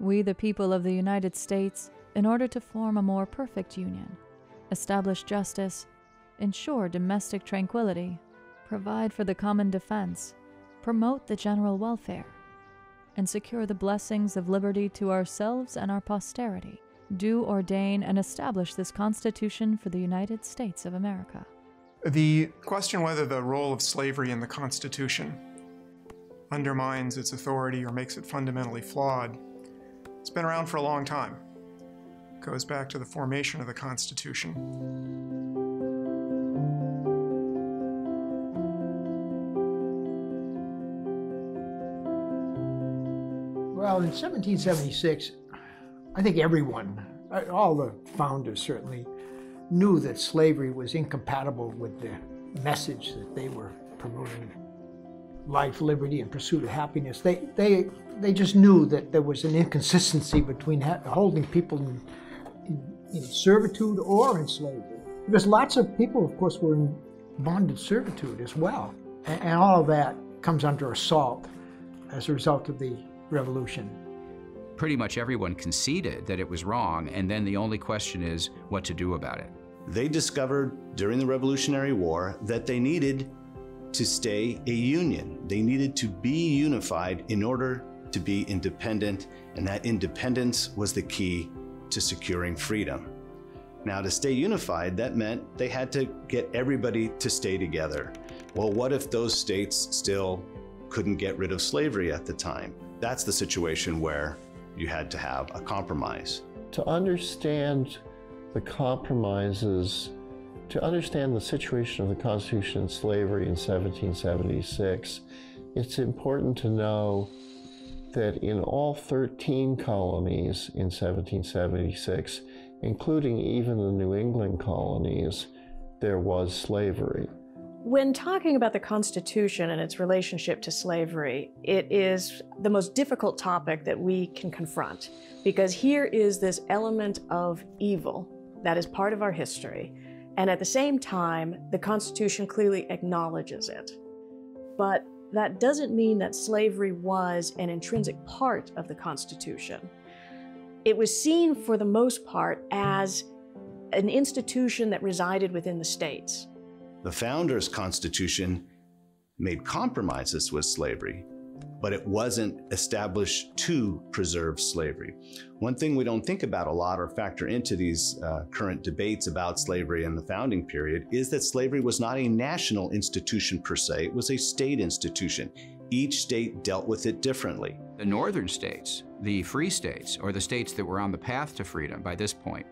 We, the people of the United States, in order to form a more perfect union, establish justice, ensure domestic tranquility, provide for the common defense, promote the general welfare, and secure the blessings of liberty to ourselves and our posterity, do ordain and establish this Constitution for the United States of America. The question whether the role of slavery in the Constitution undermines its authority or makes it fundamentally flawed, it's been around for a long time. It goes back to the formation of the Constitution. Well, in 1776, I think everyone, all the founders certainly, knew that slavery was incompatible with the message that they were promoting. Life, liberty, and pursuit of happiness. They just knew that there was an inconsistency between holding people in servitude or in slavery. Because lots of people, of course, were in bonded servitude as well. And all of that comes under assault as a result of the Revolution. Pretty much everyone conceded that it was wrong, and then the only question is what to do about it. They discovered during the Revolutionary War that they needed to stay a union. They needed to be unified in order to be independent, and that independence was the key to securing freedom. Now, to stay unified, that meant they had to get everybody to stay together. Well, what if those states still couldn't get rid of slavery at the time? That's the situation where you had to have a compromise. To understand the compromises, to understand the situation of the Constitution and slavery in 1776, it's important to know that in all 13 colonies in 1776, including even the New England colonies, there was slavery. When talking about the Constitution and its relationship to slavery, it is the most difficult topic that we can confront, because here is this element of evil that is part of our history. And at the same time, the Constitution clearly acknowledges it. But that doesn't mean that slavery was an intrinsic part of the Constitution. It was seen for the most part as an institution that resided within the states. The Founders' Constitution made compromises with slavery, but it wasn't established to preserve slavery. One thing we don't think about a lot or factor into these current debates about slavery in the founding period is that slavery was not a national institution per se, it was a state institution. Each state dealt with it differently. The northern states, the free states, or the states that were on the path to freedom by this point,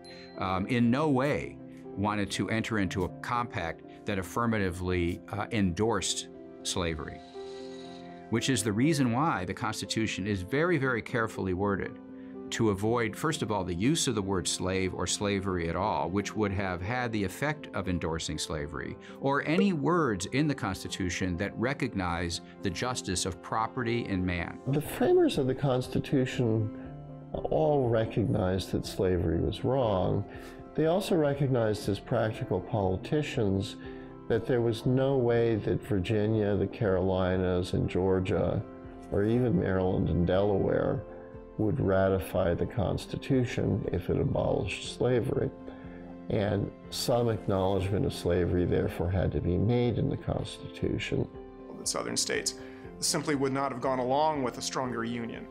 in no way wanted to enter into a compact that affirmatively endorsed slavery, which is the reason why the Constitution is very, very carefully worded to avoid, first of all, the use of the word slave or slavery at all, which would have had the effect of endorsing slavery, or any words in the Constitution that recognize the justice of property and man. The framers of the Constitution all recognized that slavery was wrong. They also recognized as practical politicians that there was no way that Virginia, the Carolinas, and Georgia, or even Maryland and Delaware, would ratify the Constitution if it abolished slavery. And some acknowledgement of slavery, therefore, had to be made in the Constitution. The southern states simply would not have gone along with a stronger union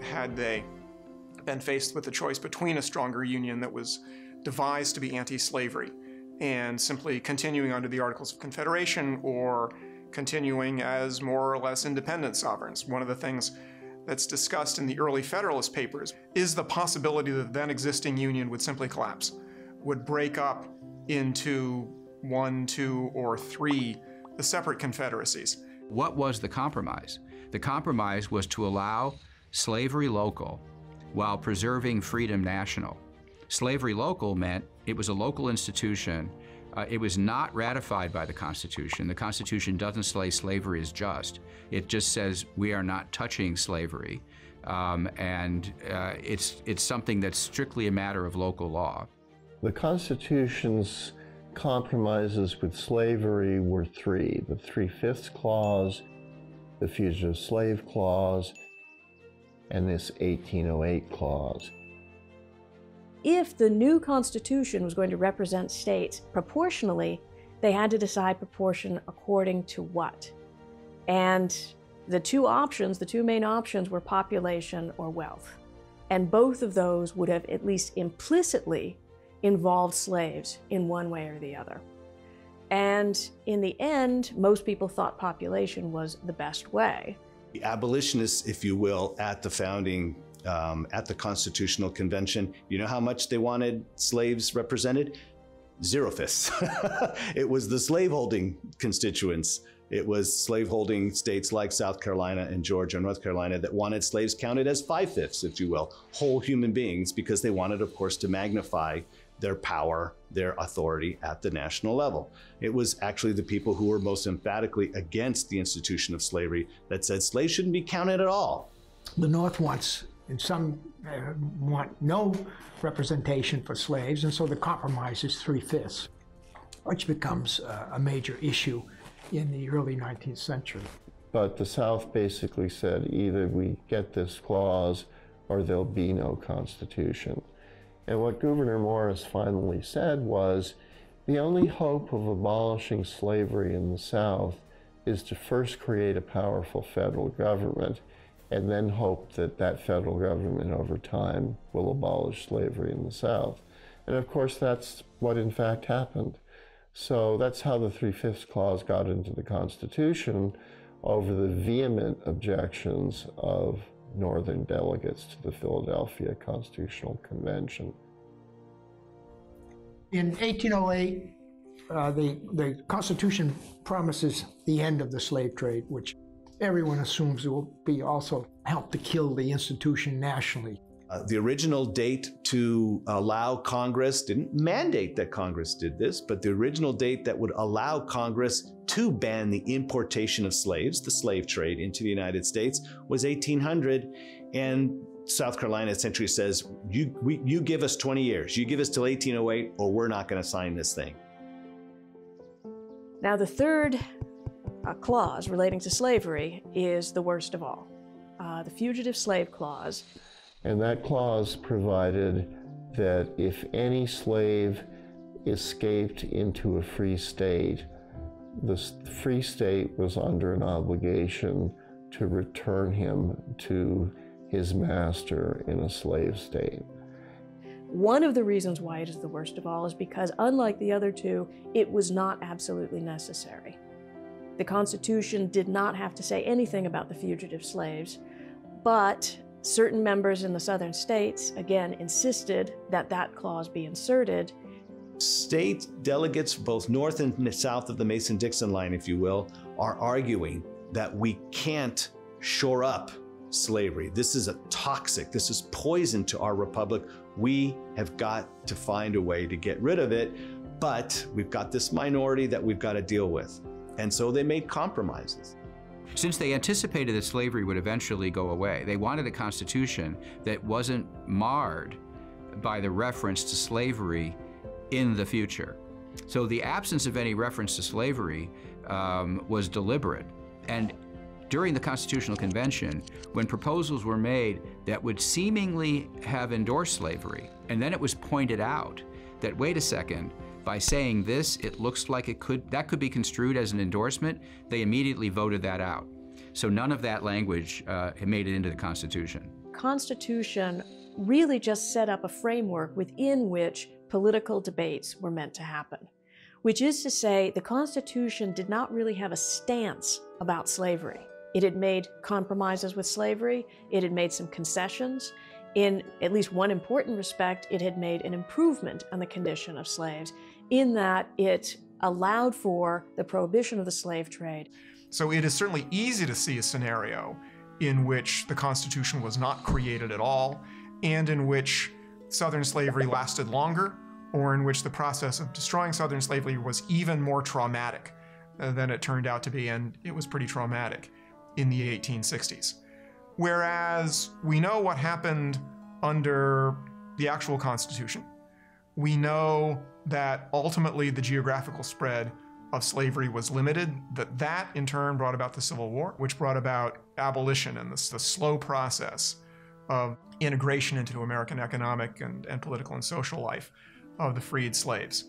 had they been faced with the choice between a stronger union that was devised to be anti-slavery and simply continuing under the Articles of Confederation or continuing as more or less independent sovereigns. One of the things that's discussed in the early Federalist Papers is the possibility that the then existing union would simply collapse, would break up into one, two, or three separate confederacies. What was the compromise? The compromise was to allow slavery local while preserving freedom national. Slavery local meant it was a local institution. It was not ratified by the Constitution. The Constitution doesn't say slavery is just. It just says we are not touching slavery. It's something that's strictly a matter of local law. The Constitution's compromises with slavery were three: the Three-Fifths Clause, the Fugitive Slave Clause, and this 1808 clause. If the new Constitution was going to represent states proportionally, they had to decide proportion according to what? And the two options, the two main options, were population or wealth. And both of those would have at least implicitly involved slaves in one way or the other. And in the end, most people thought population was the best way. The abolitionists, if you will, at the founding, at the Constitutional Convention, you know how much they wanted slaves represented? Zero-fifths. It was the slaveholding constituents. It was slaveholding states like South Carolina and Georgia and North Carolina that wanted slaves counted as 5/5, if you will, whole human beings, because they wanted, of course, to magnify their power, their authority at the national level. It was actually the people who were most emphatically against the institution of slavery that said slaves shouldn't be counted at all. The North wants, and some want no representation for slaves, and so the compromise is 3/5, which becomes a major issue in the early 19th century. But the South basically said either we get this clause or there'll be no Constitution. And what Gouverneur Morris finally said was, the only hope of abolishing slavery in the South is to first create a powerful federal government and then hope that that federal government over time will abolish slavery in the South. And of course, that's what in fact happened. So that's how the 3/5 clause got into the Constitution, over the vehement objections of Northern delegates to the Philadelphia Constitutional Convention. In 1808, the Constitution promises the end of the slave trade, which everyone assumes will be also help to kill the institution nationally. The original date to allow Congress, didn't mandate that Congress did this, but the original date that would allow Congress to ban the importation of slaves, the slave trade, into the United States was 1800. And South Carolina essentially says, you give us 20 years, you give us till 1808, or we're not going to sign this thing. Now, the third clause relating to slavery is the worst of all, the Fugitive Slave Clause. And that clause provided that if any slave escaped into a free state, the free state was under an obligation to return him to his master in a slave state. One of the reasons why it is the worst of all is because, unlike the other two, it was not absolutely necessary. The Constitution did not have to say anything about the fugitive slaves, but certain members in the southern states, again, insisted that that clause be inserted. State delegates, both north and south of the Mason-Dixon line, if you will, are arguing that we can't shore up slavery. This is toxic. This is poison to our republic. We have got to find a way to get rid of it, but we've got this minority that we've got to deal with. And so they made compromises. Since they anticipated that slavery would eventually go away, they wanted a constitution that wasn't marred by the reference to slavery in the future. So the absence of any reference to slavery was deliberate. And during the Constitutional Convention, when proposals were made that would seemingly have endorsed slavery, and then it was pointed out that, wait a second, by saying this, it looks like it could, that could be construed as an endorsement, they immediately voted that out. So none of that language made it into the Constitution. Constitution really just set up a framework within which political debates were meant to happen, which is to say the Constitution did not really have a stance about slavery. It had made compromises with slavery, it had made some concessions. In at least one important respect, it had made an improvement on the condition of slaves in that it allowed for the prohibition of the slave trade. So it is certainly easy to see a scenario in which the Constitution was not created at all, and in which Southern slavery lasted longer, or in which the process of destroying Southern slavery was even more traumatic than it turned out to be, and it was pretty traumatic in the 1860s. Whereas we know what happened under the actual Constitution. We know that ultimately the geographical spread of slavery was limited, that in turn brought about the Civil War, which brought about abolition and the slow process of integration into American economic and political and social life of the freed slaves.